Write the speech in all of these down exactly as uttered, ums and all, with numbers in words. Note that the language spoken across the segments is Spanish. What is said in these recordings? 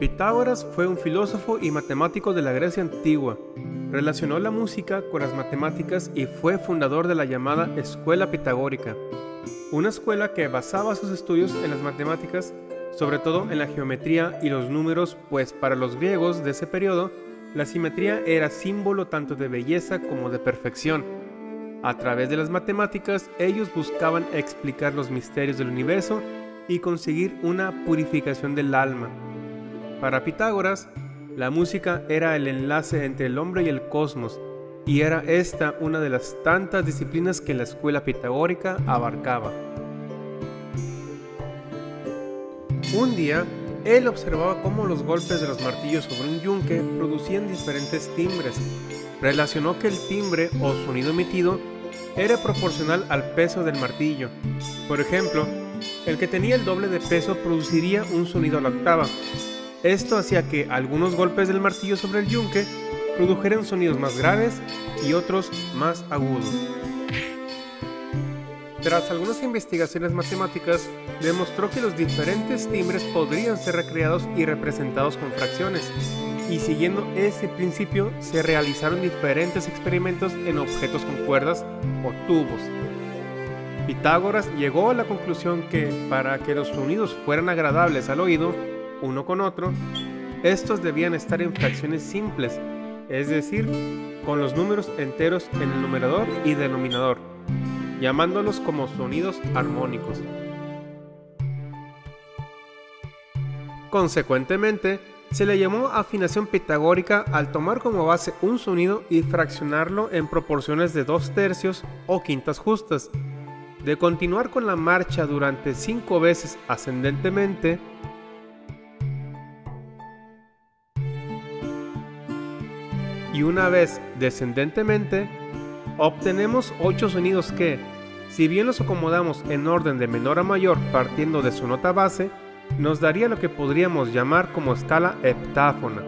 Pitágoras fue un filósofo y matemático de la Grecia antigua. Relacionó la música con las matemáticas y fue fundador de la llamada Escuela Pitagórica, una escuela que basaba sus estudios en las matemáticas, sobre todo en la geometría y los números, pues para los griegos de ese periodo, la simetría era símbolo tanto de belleza como de perfección. A través de las matemáticas, ellos buscaban explicar los misterios del universo y conseguir una purificación del alma. Para Pitágoras, la música era el enlace entre el hombre y el cosmos, y era esta una de las tantas disciplinas que la escuela pitagórica abarcaba. Un día, él observaba cómo los golpes de los martillos sobre un yunque producían diferentes timbres. Relacionó que el timbre o sonido emitido era proporcional al peso del martillo. Por ejemplo, el que tenía el doble de peso produciría un sonido a la octava. Esto hacía que algunos golpes del martillo sobre el yunque produjeran sonidos más graves y otros más agudos. Tras algunas investigaciones matemáticas, demostró que los diferentes timbres podrían ser recreados y representados con fracciones, y siguiendo ese principio se realizaron diferentes experimentos en objetos con cuerdas o tubos. Pitágoras llegó a la conclusión que, para que los sonidos fueran agradables al oído, uno con otro, estos debían estar en fracciones simples, es decir, con los números enteros en el numerador y denominador, llamándolos como sonidos armónicos. Consecuentemente, se le llamó afinación pitagórica al tomar como base un sonido y fraccionarlo en proporciones de dos tercios o quintas justas. De continuar con la marcha durante cinco veces ascendentemente, y una vez descendentemente, obtenemos ocho sonidos que, si bien los acomodamos en orden de menor a mayor partiendo de su nota base, nos daría lo que podríamos llamar como escala heptáfona.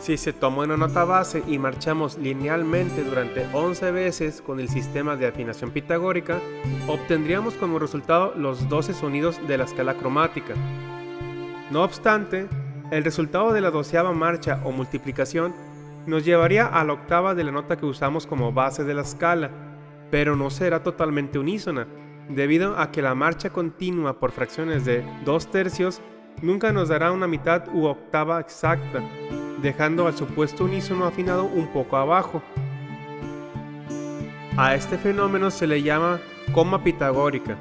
Si se toma una nota base y marchamos linealmente durante once veces con el sistema de afinación pitagórica, obtendríamos como resultado los doce sonidos de la escala cromática. No obstante, el resultado de la doceava marcha o multiplicación nos llevaría a la octava de la nota que usamos como base de la escala, pero no será totalmente unísona, debido a que la marcha continua por fracciones de dos tercios nunca nos dará una mitad u octava exacta, dejando al supuesto unísono afinado un poco abajo. A este fenómeno se le llama coma pitagórica,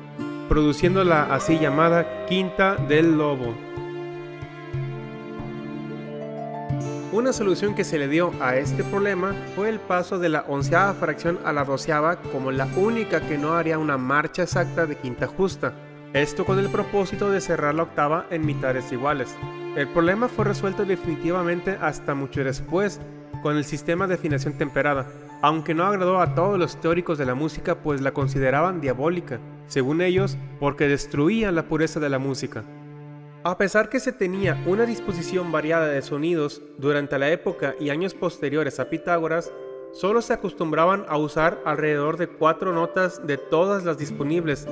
produciendo la así llamada quinta del lobo. Una solución que se le dio a este problema fue el paso de la onceava fracción a la doceava como la única que no haría una marcha exacta de quinta justa, esto con el propósito de cerrar la octava en mitades iguales. El problema fue resuelto definitivamente hasta mucho después con el sistema de afinación temperada, aunque no agradó a todos los teóricos de la música, pues la consideraban diabólica, según ellos, porque destruía la pureza de la música. A pesar que se tenía una disposición variada de sonidos durante la época y años posteriores a Pitágoras, solo se acostumbraban a usar alrededor de cuatro notas de todas las disponibles,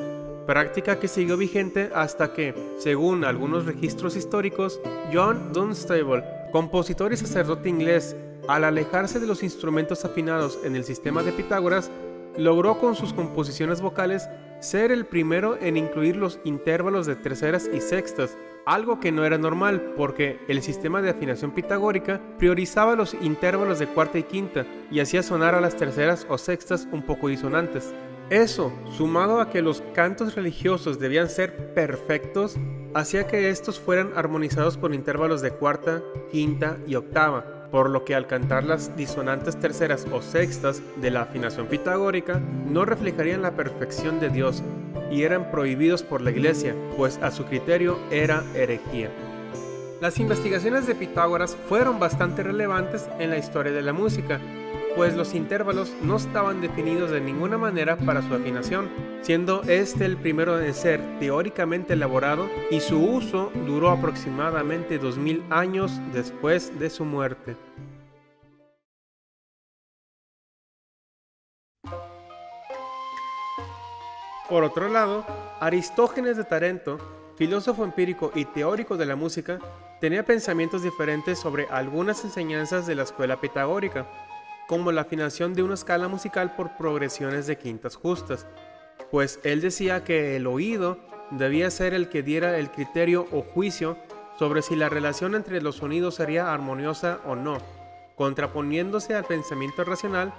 práctica que siguió vigente hasta que, según algunos registros históricos, John Dunstable, compositor y sacerdote inglés, al alejarse de los instrumentos afinados en el sistema de Pitágoras, logró con sus composiciones vocales ser el primero en incluir los intervalos de terceras y sextas, algo que no era normal porque el sistema de afinación pitagórica priorizaba los intervalos de cuarta y quinta y hacía sonar a las terceras o sextas un poco disonantes. Eso, sumado a que los cantos religiosos debían ser perfectos, hacía que estos fueran armonizados por intervalos de cuarta, quinta y octava, por lo que al cantar las disonantes terceras o sextas de la afinación pitagórica no reflejarían la perfección de Dios y eran prohibidos por la Iglesia, pues a su criterio era herejía. Las investigaciones de Pitágoras fueron bastante relevantes en la historia de la música, pues los intervalos no estaban definidos de ninguna manera para su afinación, siendo este el primero en ser teóricamente elaborado, y su uso duró aproximadamente dos mil años después de su muerte. Por otro lado, Aristógenes de Tarento, filósofo empírico y teórico de la música, tenía pensamientos diferentes sobre algunas enseñanzas de la escuela pitagórica, como la afinación de una escala musical por progresiones de quintas justas, pues él decía que el oído debía ser el que diera el criterio o juicio sobre si la relación entre los sonidos sería armoniosa o no, contraponiéndose al pensamiento racional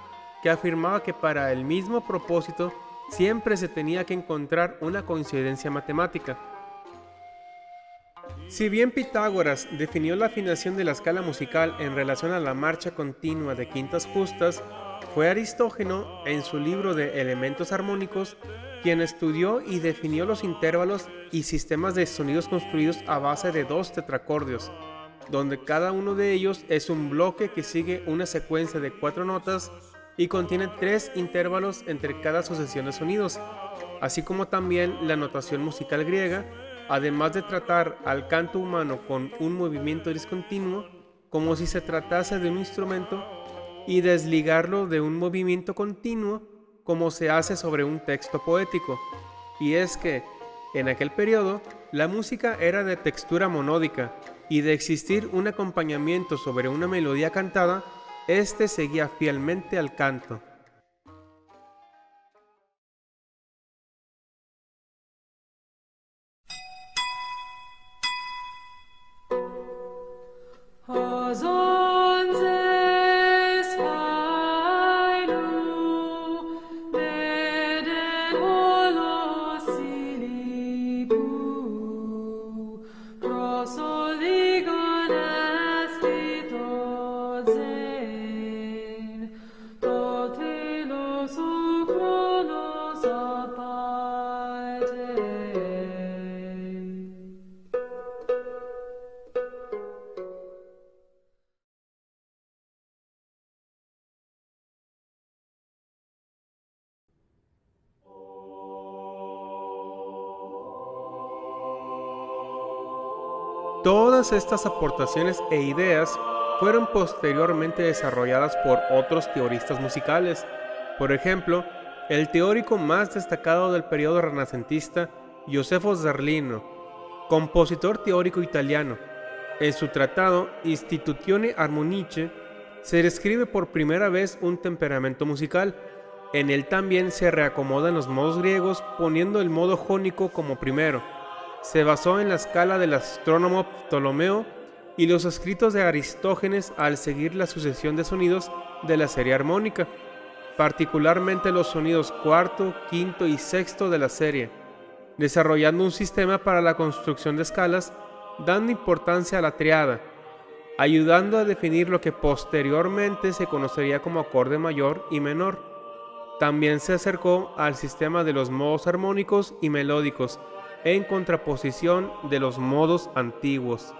que afirmaba que para el mismo propósito siempre se tenía que encontrar una coincidencia matemática. Si bien Pitágoras definió la afinación de la escala musical en relación a la marcha continua de quintas justas, fue Aristógeno, en su libro de Elementos Armónicos, quien estudió y definió los intervalos y sistemas de sonidos construidos a base de dos tetracordios, donde cada uno de ellos es un bloque que sigue una secuencia de cuatro notas y contiene tres intervalos entre cada sucesión de sonidos, así como también la notación musical griega, además de tratar al canto humano con un movimiento discontinuo, como si se tratase de un instrumento, y desligarlo de un movimiento continuo, como se hace sobre un texto poético. Y es que, en aquel periodo, la música era de textura monódica, y de existir un acompañamiento sobre una melodía cantada, este seguía fielmente al canto. Todas estas aportaciones e ideas fueron posteriormente desarrolladas por otros teoristas musicales. Por ejemplo, el teórico más destacado del periodo renacentista, Gioseffo Zarlino, compositor teórico italiano. En su tratado Istituzioni Armoniche se describe por primera vez un temperamento musical. En él también se reacomodan los modos griegos poniendo el modo jónico como primero. Se basó en la escala del astrónomo Ptolomeo y los escritos de Aristógenes al seguir la sucesión de sonidos de la serie armónica, particularmente los sonidos cuarto, quinto y sexto de la serie, desarrollando un sistema para la construcción de escalas, dando importancia a la triada, ayudando a definir lo que posteriormente se conocería como acorde mayor y menor. También se acercó al sistema de los modos armónicos y melódicos, en contraposición de los modos antiguos.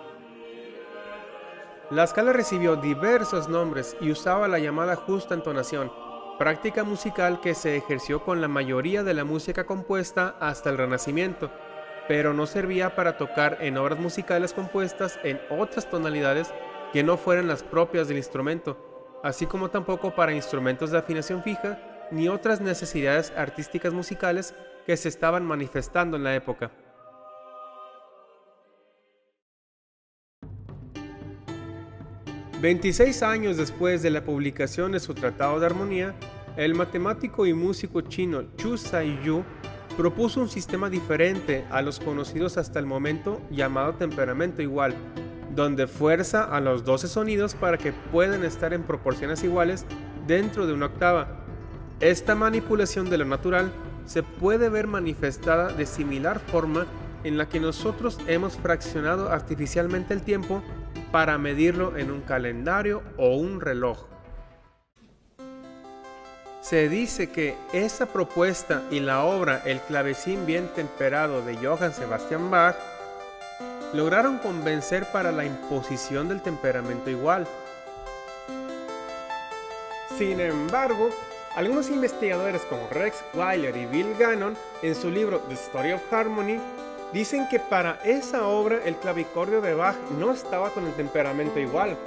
La escala recibió diversos nombres y usaba la llamada justa entonación, práctica musical que se ejerció con la mayoría de la música compuesta hasta el Renacimiento, pero no servía para tocar en obras musicales compuestas en otras tonalidades que no fueran las propias del instrumento, así como tampoco para instrumentos de afinación fija ni otras necesidades artísticas musicales que se estaban manifestando en la época. veintiséis años después de la publicación de su Tratado de Armonía, el matemático y músico chino Zhu Zaiyu propuso un sistema diferente a los conocidos hasta el momento llamado temperamento igual, donde fuerza a los doce sonidos para que puedan estar en proporciones iguales dentro de una octava. Esta manipulación de lo natural se puede ver manifestada de similar forma en la que nosotros hemos fraccionado artificialmente el tiempo para medirlo en un calendario o un reloj. Se dice que esa propuesta y la obra El clavecín bien temperado de Johann Sebastian Bach lograron convencer para la imposición del temperamento igual. Sin embargo, algunos investigadores como Rex Weyler y Bill Gannon, en su libro The Story of Harmony, dicen que para esa obra el clavicordio de Bach no estaba con el temperamento igual,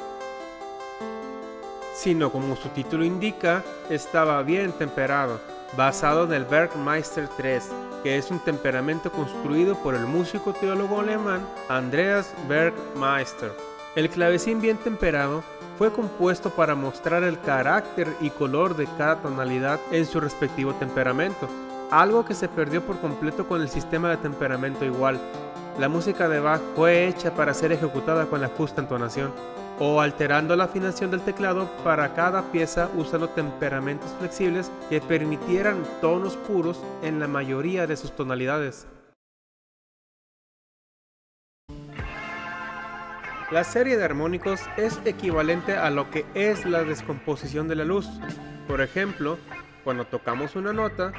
sino, como su título indica, estaba bien temperado, basado en el Werckmeister tres, que es un temperamento construido por el músico teólogo alemán Andreas Werckmeister. El clavecín bien temperado fue compuesto para mostrar el carácter y color de cada tonalidad en su respectivo temperamento, algo que se perdió por completo con el sistema de temperamento igual. La música de Bach fue hecha para ser ejecutada con la justa entonación, o alterando la afinación del teclado para cada pieza usando temperamentos flexibles que permitieran tonos puros en la mayoría de sus tonalidades. La serie de armónicos es equivalente a lo que es la descomposición de la luz. Por ejemplo, cuando tocamos una nota,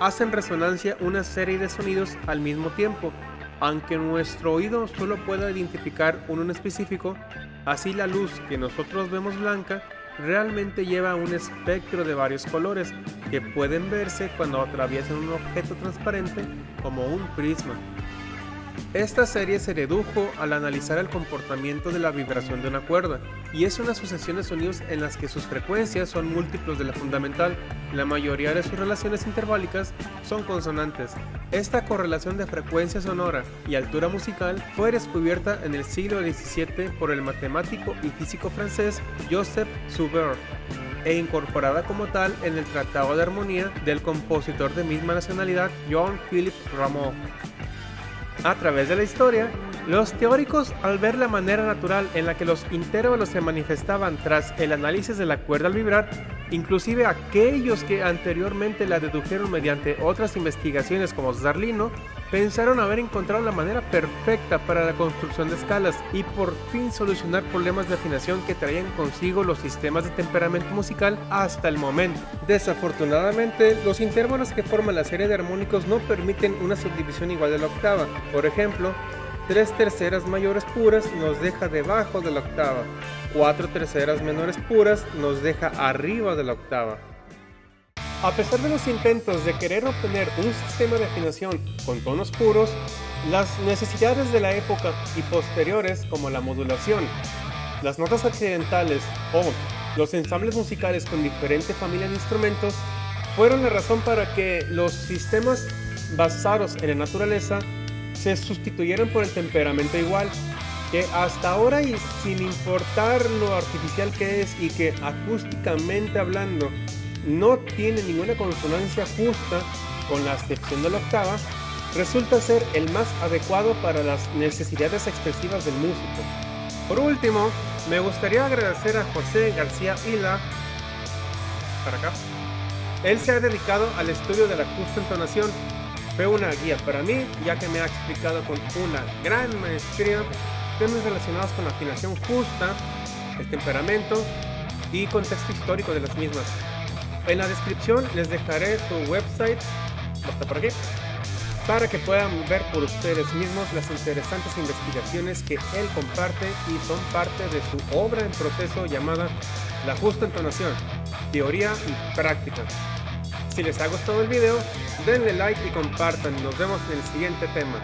hacen resonancia una serie de sonidos al mismo tiempo, aunque nuestro oído solo pueda identificar uno en específico. Así, la luz que nosotros vemos blanca realmente lleva un espectro de varios colores que pueden verse cuando atraviesan un objeto transparente como un prisma. Esta serie se dedujo al analizar el comportamiento de la vibración de una cuerda, y es una sucesión de sonidos en las que sus frecuencias son múltiplos de la fundamental. La mayoría de sus relaciones interválicas son consonantes. Esta correlación de frecuencia sonora y altura musical fue descubierta en el siglo diecisiete por el matemático y físico francés Joseph Sauveur, e incorporada como tal en el Tratado de Armonía del compositor de misma nacionalidad Jean-Philippe Rameau. A través de la historia, los teóricos, al ver la manera natural en la que los intervalos se manifestaban tras el análisis de la cuerda al vibrar, inclusive aquellos que anteriormente la dedujeron mediante otras investigaciones como Zarlino, pensaron haber encontrado la manera perfecta para la construcción de escalas y por fin solucionar problemas de afinación que traían consigo los sistemas de temperamento musical hasta el momento. Desafortunadamente, los intervalos que forman la serie de armónicos no permiten una subdivisión igual de la octava. Por ejemplo, tres terceras mayores puras nos deja debajo de la octava, cuatro terceras menores puras nos deja arriba de la octava. A pesar de los intentos de querer obtener un sistema de afinación con tonos puros, las necesidades de la época y posteriores, como la modulación, las notas accidentales o los ensambles musicales con diferente familia de instrumentos, fueron la razón para que los sistemas basados en la naturaleza se sustituyeron por el temperamento igual, que hasta ahora, y sin importar lo artificial que es y que acústicamente hablando no tiene ninguna consonancia justa, con la excepción de la octava, resulta ser el más adecuado para las necesidades expresivas del músico. Por último, me gustaría agradecer a José García Vila, para acá. Él se ha dedicado al estudio de la justa entonación. Fue una guía para mí, ya que me ha explicado con una gran maestría temas relacionados con la afinación justa, el temperamento y contexto histórico de las mismas. En la descripción les dejaré su website, hasta por aquí, para que puedan ver por ustedes mismos las interesantes investigaciones que él comparte y son parte de su obra en proceso llamada La Justa Entonación, Teoría y Práctica. Si les ha gustado el video, denle like y compartan. Nos vemos en el siguiente tema.